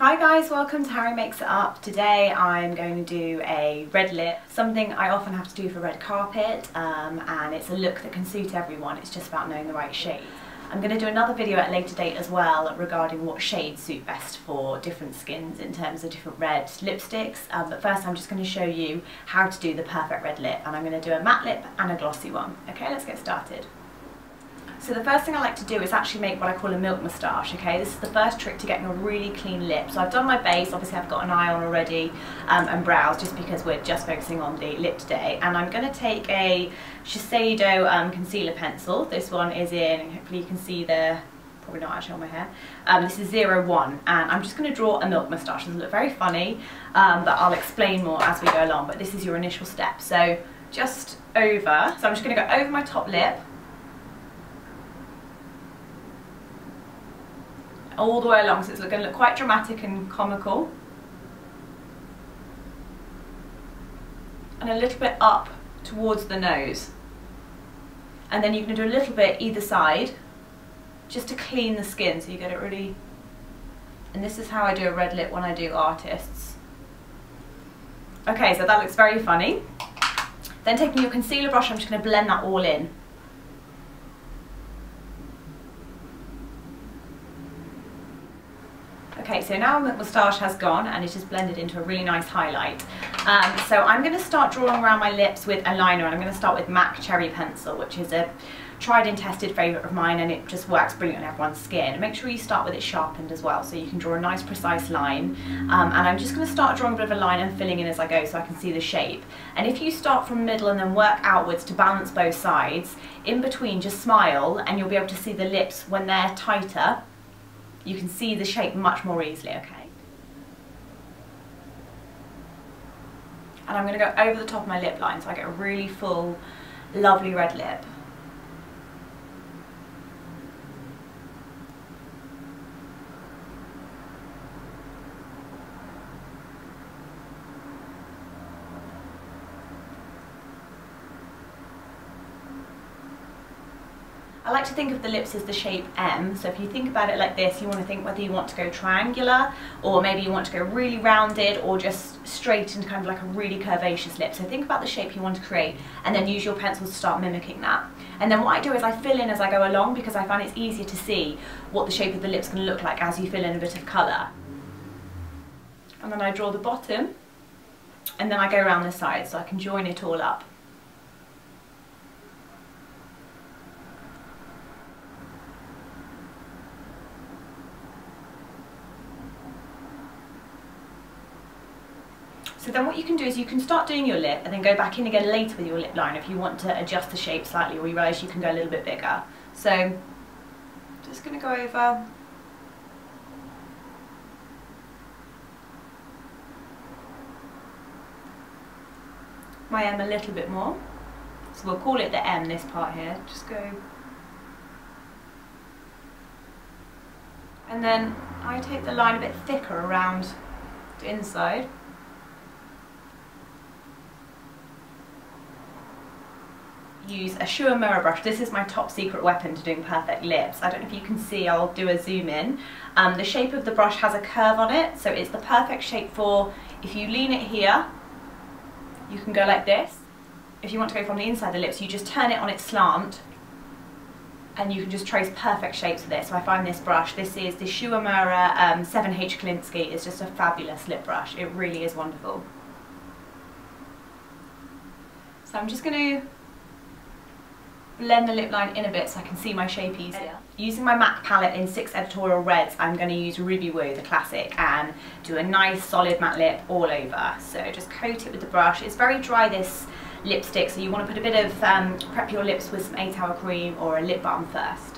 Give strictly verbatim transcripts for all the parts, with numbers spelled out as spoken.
Hi guys, welcome to Harry Makes It Up. Today I'm going to do a red lip, something I often have to do for red carpet, um, and it's a look that can suit everyone. It's just about knowing the right shade. I'm going to do another video at a later date as well regarding what shades suit best for different skins in terms of different red lipsticks, um, but first I'm just going to show you how to do the perfect red lip, and I'm going to do a matte lip and a glossy one. Okay, let's get started. So the first thing I like to do is actually make what I call a milk moustache, okay? This is the first trick to getting a really clean lip. So I've done my base, obviously I've got an eye on already, um, and brows, just because we're just focusing on the lip today. And I'm going to take a Shiseido um, concealer pencil. This one is in, hopefully you can see the, probably not actually on my hair. Um, this is zero one, and I'm just going to draw a milk moustache. Doesn't look very funny, um, but I'll explain more as we go along. But this is your initial step. So just over, so I'm just going to go over my top lip, all the way along, so it's going to look quite dramatic and comical, and a little bit up towards the nose, and then you're going to do a little bit either side just to clean the skin so you get it really. And this is how I do a red lip when I do artists. Okay, so that looks very funny. Then taking your concealer brush, I'm just going to blend that all in. Okay, so now my moustache has gone and it's just blended into a really nice highlight. Um, so I'm going to start drawing around my lips with a liner, and I'm going to start with MAC Cherry Pencil, which is a tried and tested favourite of mine, and it just works brilliant on everyone's skin. Make sure you start with it sharpened as well, so you can draw a nice precise line. Um, and I'm just going to start drawing a bit of a line and filling in as I go so I can see the shape. And if you start from middle and then work outwards to balance both sides, in between just smile and you'll be able to see the lips when they're tighter. You can see the shape much more easily, okay? And I'm going to go over the top of my lip line so I get a really full, lovely red lip. I like to think of the lips as the shape M, so if you think about it like this, you want to think whether you want to go triangular, or maybe you want to go really rounded, or just straight and kind of like a really curvaceous lip. So think about the shape you want to create, and then use your pencil to start mimicking that. And then what I do is I fill in as I go along, because I find it's easier to see what the shape of the lips can look like as you fill in a bit of colour. And then I draw the bottom, and then I go around the side so I can join it all up. So then what you can do is you can start doing your lip and then go back in again later with your lip line if you want to adjust the shape slightly, or you realise you can go a little bit bigger. So just going to go over. My M a little bit more. So we'll call it the M, this part here. Just go. And then I take the line a bit thicker around the inside. Use a Shu Uemura brush. This is my top secret weapon to doing perfect lips. I don't know if you can see, I'll do a zoom in. Um, the shape of the brush has a curve on it, so it's the perfect shape for if you lean it here, you can go like this. If you want to go from the inside of the lips, you just turn it on its slant and you can just trace perfect shapes with it. So I find this brush, this is the Shu Uemura um, seven H Kolinsky. It's just a fabulous lip brush. It really is wonderful. So I'm just going to blend the lip line in a bit so I can see my shape easier. Using my MAC palette in six editorial reds, I'm going to use Ruby Woo, the classic, and do a nice solid matte lip all over. So just coat it with the brush. It's very dry, this lipstick, so you want to put a bit of, um, prep your lips with some eight hour cream or a lip balm first.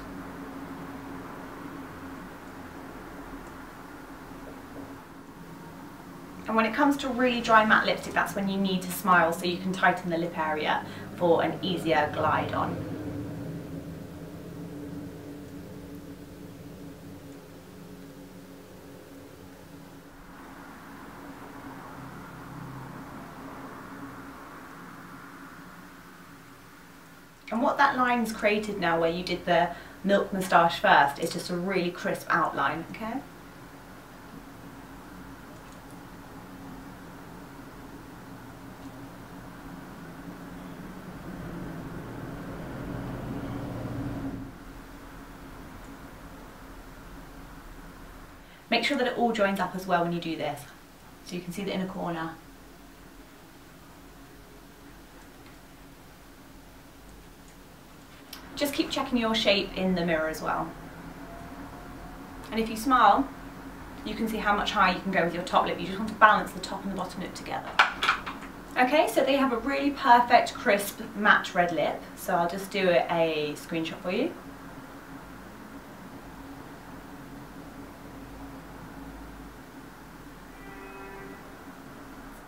And when it comes to really dry matte lipstick, that's when you need to smile so you can tighten the lip area for an easier glide on. And what that line's created now, where you did the milk moustache first, is just a really crisp outline, okay? Make sure that it all joins up as well when you do this. So you can see the inner corner. Just keep checking your shape in the mirror as well. And if you smile, you can see how much higher you can go with your top lip. You just want to balance the top and the bottom lip together. Okay, so they have a really perfect, crisp, matte red lip. So I'll just do a screenshot for you.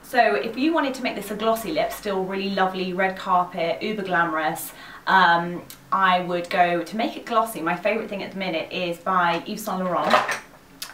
So if you wanted to make this a glossy lip, still really lovely, red carpet, uber glamorous, um, I would go to make it glossy. My favourite thing at the minute is by Yves Saint Laurent,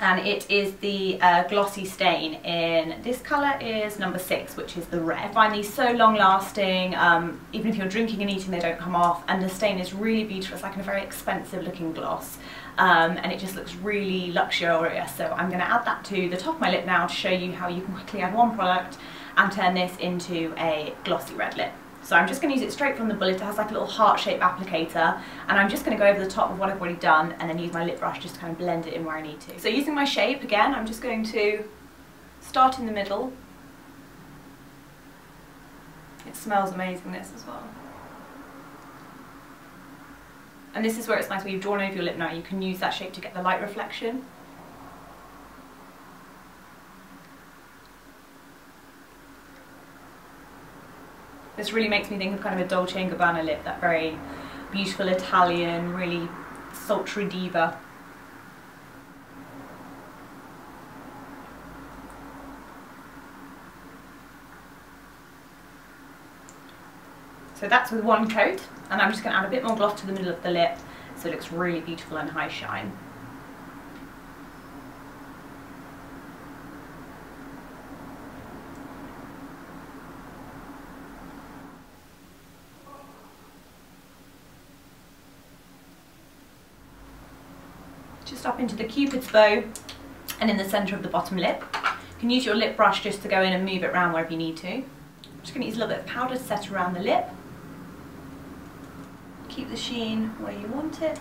and it is the uh, glossy stain in, this colour is number six, which is the red. I find these so long lasting, um, even if you're drinking and eating they don't come off, and the stain is really beautiful. It's like a very expensive looking gloss, um, and it just looks really luxurious. So I'm going to add that to the top of my lip now to show you how you can quickly add one product and turn this into a glossy red lip. So I'm just going to use it straight from the bullet. It has like a little heart-shaped applicator, and I'm just going to go over the top of what I've already done and then use my lip brush just to kind of blend it in where I need to. So using my shape again, I'm just going to start in the middle. It smells amazing, this as well. And this is where it's nice, where you've drawn over your lip now, you can use that shape to get the light reflection. This really makes me think of kind of a Dolce and Gabbana lip, that very beautiful Italian, really sultry diva. So that's with one coat, and I'm just going to add a bit more gloss to the middle of the lip so it looks really beautiful and high shine. Just up into the cupid's bow and in the centre of the bottom lip. You can use your lip brush just to go in and move it around wherever you need to. I'm just going to use a little bit of powder to set around the lip. Keep the sheen where you want it.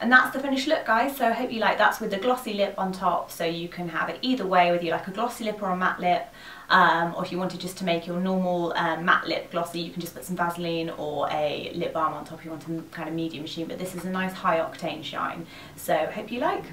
And that's the finished look, guys, so I hope you like that's with the glossy lip on top, so you can have it either way, whether you like a glossy lip or a matte lip, um, or if you wanted just to make your normal uh, matte lip glossy, you can just put some Vaseline or a lip balm on top if you want a kind of medium sheen, but this is a nice high octane shine, so hope you like.